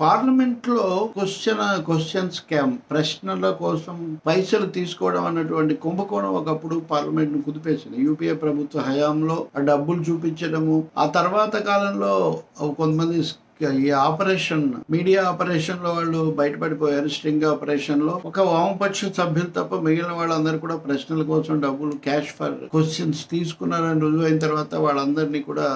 Parliament lo questions came, Prashnala kosam, Paisalu teesukovam annatuvanti కుంభకోణం ఒకప్పుడు parliament ను కుదిపేసింది. UPA ప్రభుత్వ హయాంలో ఆ డబ్బులు చూపించడము, ఆ తర్వాత కాలంలో కొంతమంది ఈ ఆపరేషన్ మీడియా ఆపరేషన్ లో వాళ్ళు బయటపడిపోయారు. స్ట్రింగ్ ఆపరేషన్ లో ఒక వామపక్ష సభ్యులు తప్ప మిగిలిన వాళ్ళందరూ కూడా ప్రశ్నల కోసం డబ్బులు క్యాష్ ఫర్ క్వశ్చన్స్ తీసుకున్నారని రుజువు అయిన తర్వాత వాళ్ళందరినీ కూడా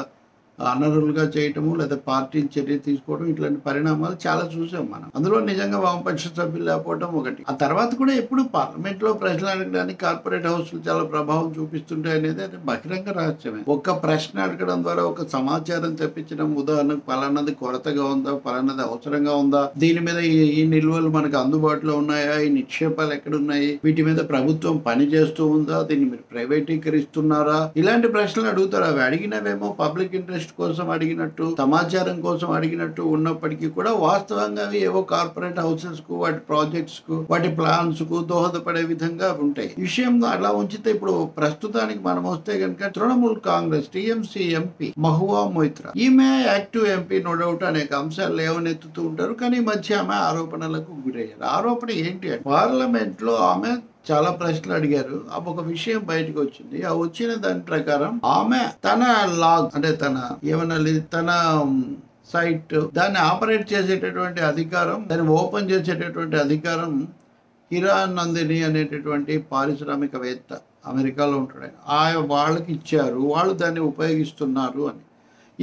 అనర్హులుగా చేయటము లేదా పార్టీని చర్య తీసుకోవడం ఇట్లాంటి పరిణామాలు చాలా చూసాం మనం. అందులో నిజంగా వామపక్ష సభ్యులు లేకపోవడం ఒకటి. ఆ తర్వాత కూడా ఎప్పుడు పార్లమెంట్ లో ప్రశ్నలు అడగడానికి కార్పొరేట్ హౌస్లు చాలా ప్రభావం చూపిస్తుంటాయి అనేది అది బహిరంగ రహస్యమే. ఒక్క ప్రశ్న అడగడం ద్వారా ఒక సమాచారం తెప్పించడం, ఉదాహరణకు పలానాది కొరతగా ఉందా, పలానాది అవసరంగా ఉందా, దీని మీద ఈ నిల్వలు మనకు అందుబాటులో ఉన్నాయా, ఈ నిక్షేపాలు ఎక్కడున్నాయి, వీటి మీద ప్రభుత్వం పని చేస్తూ ఉందా, దీన్ని మీరు ప్రైవేటీకరిస్తున్నారా, ఇలాంటి ప్రశ్నలు అడుగుతారు. అవి అడిగినవేమో పబ్లిక్ ఇంట్రెస్ట్ కోసం అడిగినట్టు, సమాచారం కోసం అడిగినట్టు ఉన్నప్పటికీ కూడా వాస్తవంగా అవి ఏవో కార్పొరేట్ హౌసెస్ కు, వాటి ప్రాజెక్ట్స్ కు, వాటి ప్లాన్స్ కు దోహదపడే విధంగా ఉంటాయి. విషయం అలా ఉంచితే ఇప్పుడు ప్రస్తుతానికి మనం వస్తే కనుక తృణమూల్ కాంగ్రెస్ టీఎంసీ ఎంపీ మహువా మొయిత్రా, ఈమె యాక్టివ్ ఎంపీ నో డౌట్, అనేక అంశాలు లేవనెత్తుతూ ఉంటారు. కానీ ఈ మధ్య ఆమె ఆరోపణలకు గురయ్యారు. ఆరోపణ ఏంటి అంటే పార్లమెంట్ లో ఆమె చాలా ప్రశ్నలు అడిగారు. ఒక విషయం బయటకు వచ్చింది. ఆ వచ్చిన దాని ప్రకారం ఆమె తన లాగ్ అంటే తన సైట్ దాన్ని ఆపరేట్ చేసేటటువంటి అధికారం, దాన్ని ఓపెన్ చేసేటటువంటి అధికారం హిరాన్ నందిని అనేటటువంటి పారిశ్రామికవేత్త, అమెరికాలో ఉంటాడు ఆయన, వాళ్ళకి ఇచ్చారు, వాళ్ళు దాన్ని ఉపయోగిస్తున్నారు అని.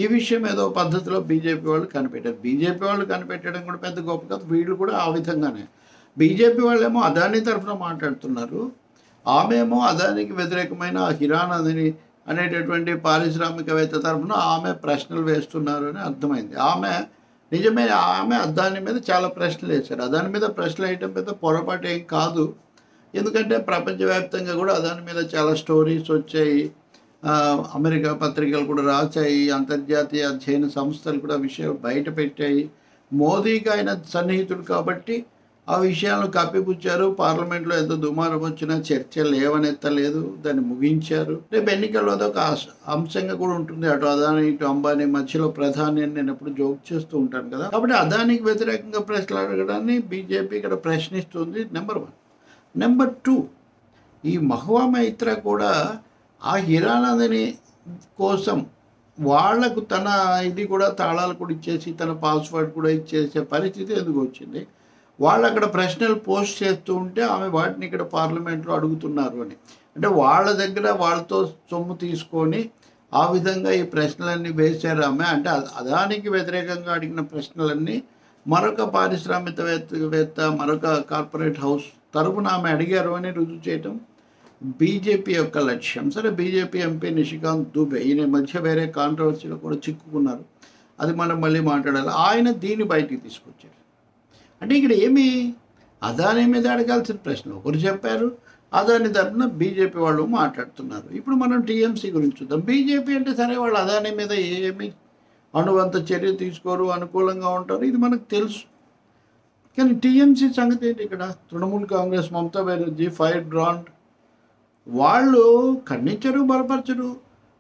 ఈ విషయం ఏదో పద్ధతిలో బీజేపీ వాళ్ళు కనిపెట్టారు. బీజేపీ వాళ్ళు కనిపెట్టడం కూడా పెద్ద గొప్ప కాదు, వీళ్ళు కూడా ఆ విధంగానే. బీజేపీ వాళ్ళేమో అదానీ తరఫున మాట్లాడుతున్నారు, ఆమెమో అదానికి వ్యతిరేకమైన హిరాన్ అదని అనేటటువంటి పారిశ్రామికవేత్త తరఫున ఆమె ప్రశ్నలు వేస్తున్నారు అని అర్థమైంది. ఆమె నిజమే, ఆమె అదాని మీద చాలా ప్రశ్నలు వేశారు. అదాని మీద ప్రశ్నలు వేయటం పెద్ద పొరపాటు ఏం కాదు, ఎందుకంటే ప్రపంచవ్యాప్తంగా కూడా అదాని మీద చాలా స్టోరీస్ వచ్చాయి, అమెరికా పత్రికలు కూడా రాశాయి, అంతర్జాతీయ అధ్యయన సంస్థలు కూడా విషయాలు బయట పెట్టాయి. మోదీకి ఆయన సన్నిహితుడు కాబట్టి ఆ విషయాలను కప్పిపుచ్చారు. పార్లమెంట్లో ఎంత దుమారం వచ్చినా చర్చ లేవనెత్తలేదు, దాన్ని ముగించారు. రేపు ఎన్నికల్లో అదొక అంశంగా కూడా ఉంటుంది. అటు అదాని ఇటు అంబానీ మధ్యలో ప్రధాని అని నేను ఎప్పుడు జోక్ చేస్తూ ఉంటాను కదా. కాబట్టి అదానికి వ్యతిరేకంగా ప్రశ్నలు అడగడాన్ని బీజేపీ ఇక్కడ ప్రశ్నిస్తుంది, నెంబర్ 1. నెంబర్ 2, ఈ మహువా మొయిత్రా కూడా ఆ హిరాన్ అదాని కోసం వాళ్లకు తన ఇది కూడా తాళాలు కూడా ఇచ్చేసి, తన పాస్వర్డ్ కూడా ఇచ్చేసే పరిస్థితి ఎందుకు వచ్చింది? వాళ్ళు అక్కడ ప్రశ్నలు పోస్ట్ చేస్తూ ఉంటే ఆమె వాటిని ఇక్కడ పార్లమెంట్లో అడుగుతున్నారు అని. అంటే వాళ్ళ దగ్గర వాళ్ళతో సొమ్ము తీసుకొని ఆ విధంగా ఈ ప్రశ్నలన్నీ వేశారు ఆమె. అంటే అదానికి వ్యతిరేకంగా అడిగిన ప్రశ్నలన్నీ మరొక పారిశ్రామికవేత్త, మరొక కార్పొరేట్ హౌస్ తరఫున ఆమె అడిగారు అని రుజువు చేయటం బీజేపీ యొక్క లక్ష్యం. సరే, బీజేపీ ఎంపీ నిషికాంత్ దుబే ఈయన మధ్య వేరే కాంట్రవర్సీలో కూడా చిక్కుకున్నారు, అది మనం మళ్ళీ మాట్లాడాలి. ఆయన దీన్ని బయటికి తీసుకొచ్చారు. అంటే ఇక్కడ ఏమి అదాని మీద అడగాల్సిన ప్రశ్న ఒకరు చెప్పారు, అదాని తరఫున బీజేపీ వాళ్ళు మాట్లాడుతున్నారు. ఇప్పుడు మనం టీఎంసీ గురించి చూద్దాం. బీజేపీ అంటే సరే, వాళ్ళు అదాని మీద ఏమి అణువంత చర్య తీసుకోరు, అనుకూలంగా ఉంటారు, ఇది మనకు తెలుసు. కానీ టీఎంసీ సంగతి ఏంటి? ఇక్కడ తృణమూల్ కాంగ్రెస్, మమతా బెనర్జీ ఫైర్ బ్రాండ్, వాళ్ళు ఖండించరు, బలపరచరు.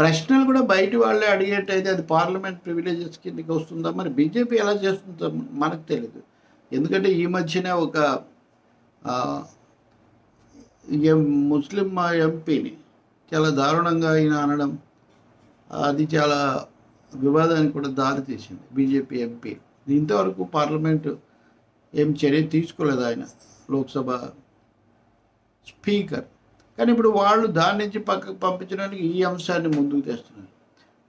ప్రశ్నలు కూడా బయటి వాళ్ళే అడిగేటైతే అది పార్లమెంట్ ప్రివిలేజెస్ కిందకి వస్తుందా? మరి బీజేపీ ఎలా చేస్తుందో మనకు తెలియదు. ఎందుకంటే ఈ మధ్యనే ఒక ముస్లిం ఎంపీని చాలా దారుణంగా ఆయన అనడం, అది చాలా వివాదానికి కూడా దారితీసింది. బీజేపీ ఎంపీ ఇంతవరకు పార్లమెంటు ఏం చర్య తీసుకోలేదు, ఆయన లోక్సభ స్పీకర్. కానీ ఇప్పుడు వాళ్ళు దాని నుంచి పక్కకు పంపించడానికి ఈ అంశాన్ని ముందుకు తెస్తున్నారు.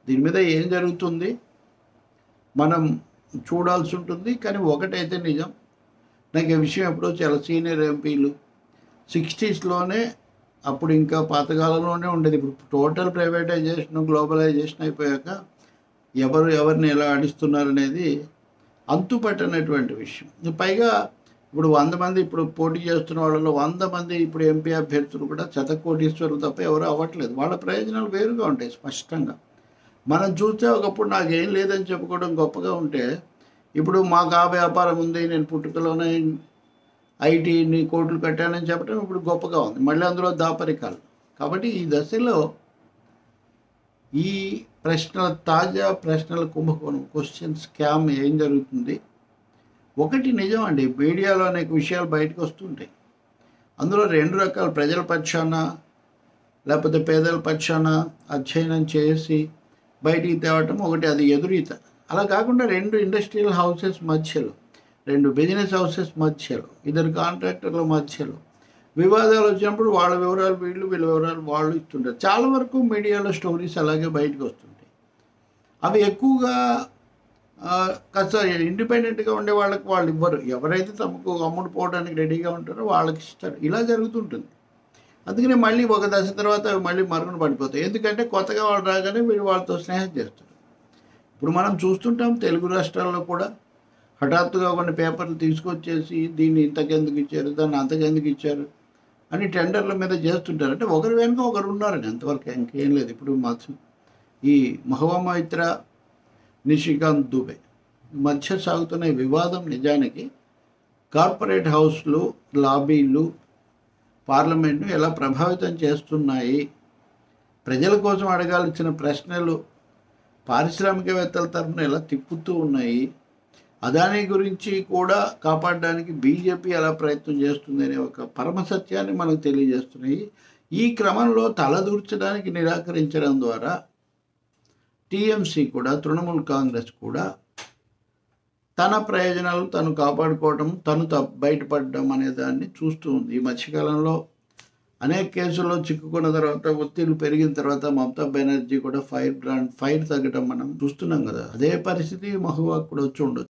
దీని మీద ఏం జరుగుతుంది మనం చూడాల్సి ఉంటుంది. కానీ ఒకటైతే నిజం, నాకు ఈ విషయం ఎప్పుడో చాలా సీనియర్ ఎంపీలు 60sలోనే, అప్పుడు ఇంకా పాతకాలంలోనే ఉండేది, ఇప్పుడు టోటల్ ప్రైవేటైజేషన్, గ్లోబలైజేషన్ అయిపోయాక ఎవరు ఎవరిని ఎలా ఆడిస్తున్నారనేది అంతుపట్టనటువంటి విషయం. పైగా ఇప్పుడు 100 మంది ఇప్పుడు పోటీ చేస్తున్న వాళ్ళలో 100 మంది ఇప్పుడు ఎంపీ అభ్యర్థులు కూడా శతకోటీశ్వరులు తప్ప ఎవరు అవ్వట్లేదు. వాళ్ళ ప్రయోజనాలు వేరుగా ఉంటాయి. స్పష్టంగా మనం చూస్తే ఒకప్పుడు నాకేం లేదని చెప్పుకోవడం గొప్పగా ఉంటే, ఇప్పుడు మాకు ఆ వ్యాపారం ఉంది, నేను పుట్టుకలోనే ఐటీని కోట్లు కట్టానని చెప్పడం ఇప్పుడు గొప్పగా ఉంది. మళ్ళీ అందులో దాపరికాలు. కాబట్టి ఈ దశలో ఈ ప్రశ్నల తాజా ప్రశ్నల కుంభకోణం, క్వశ్చన్ స్కామ్ ఏం జరుగుతుంది? ఒకటి నిజం అండి, మీడియాలో అనేక విషయాలు బయటకు వస్తుంటాయి. అందులో రెండు రకాల ప్రజల పక్షాన లేకపోతే పేదల పక్షాన అధ్యయనం చేసి బయటికి తేవటం ఒకటి, అది ఎదురీత. అలా కాకుండా రెండు ఇండస్ట్రియల్ హౌసెస్ మధ్యలో, రెండు బిజినెస్ హౌసెస్ మధ్యలో, ఇద్దరు కాంట్రాక్టర్ల మధ్యలో వివాదాలు వచ్చినప్పుడు వాళ్ళ వివరాలు వీళ్ళు, వీళ్ళ వివరాలు వాళ్ళు ఇస్తుంటారు. చాలా వరకు మీడియాలో స్టోరీస్ అలాగే బయటకు వస్తుంటాయి. అవి ఎక్కువగా కాస్త ఇండిపెండెంట్గా ఉండే వాళ్ళకి వాళ్ళు ఇవ్వరు. ఎవరైతే తమకు అమ్ముడు పోవడానికి రెడీగా ఉంటారో వాళ్ళకి ఇస్తారు. ఇలా జరుగుతుంటుంది. అందుకనే మళ్ళీ ఒక దశ తర్వాత అవి మళ్ళీ మరుగున పడిపోతాయి. ఎందుకంటే కొత్తగా వాళ్ళు రాగానే వీళ్ళు వాళ్ళతో స్నేహం చేస్తారు. ఇప్పుడు మనం చూస్తుంటాం తెలుగు రాష్ట్రాల్లో కూడా హఠాత్తుగా కొన్ని పేపర్లు తీసుకొచ్చేసి దీన్ని ఇంతకెందుకు ఇచ్చారు, దాన్ని అంతకెందుకు ఇచ్చారు అని టెండర్ల మీద చేస్తుంటారు. అంటే ఒకరి వెనుక ఒకరు ఉన్నారని, అంతవరకు ఇంకేం లేదు. ఇప్పుడు ఈ మహువా మొయిత్ర, నిషికాంత్ దుబే మధ్య సాగుతున్న వివాదం నిజానికి కార్పొరేట్ హౌస్లు, లాబీలు పార్లమెంట్ను ఎలా ప్రభావితం చేస్తున్నాయి, ప్రజల కోసం అడగాల్సిన ప్రశ్నలు పారిశ్రామికవేత్తల తరఫున ఎలా తిప్పుతూ ఉన్నాయి, అదానీ గురించి కూడా కాపాడడానికి బీజేపీ ఎలా ప్రయత్నం చేస్తుంది అనే ఒక పరమసత్యాన్ని మనకు తెలియజేస్తున్నాయి. ఈ క్రమంలో తలదూర్చడానికి నిరాకరించడం ద్వారా టీఎంసీ కూడా, తృణమూల్ కాంగ్రెస్ కూడా తన ప్రయోజనాలు తను కాపాడుకోవటం, తను బయటపడడం అనే దాన్ని చూస్తూ ఉంది. ఈ మధ్యకాలంలో అనేక కేసుల్లో చిక్కుకున్న తర్వాత, ఒత్తిళ్లు పెరిగిన తర్వాత మమతా బెనర్జీ కూడా ఫైర్ బ్రాండ్ ఫైర్ తగ్గడం మనం చూస్తున్నాం కదా. అదే పరిస్థితి మహువాకు కూడా వచ్చి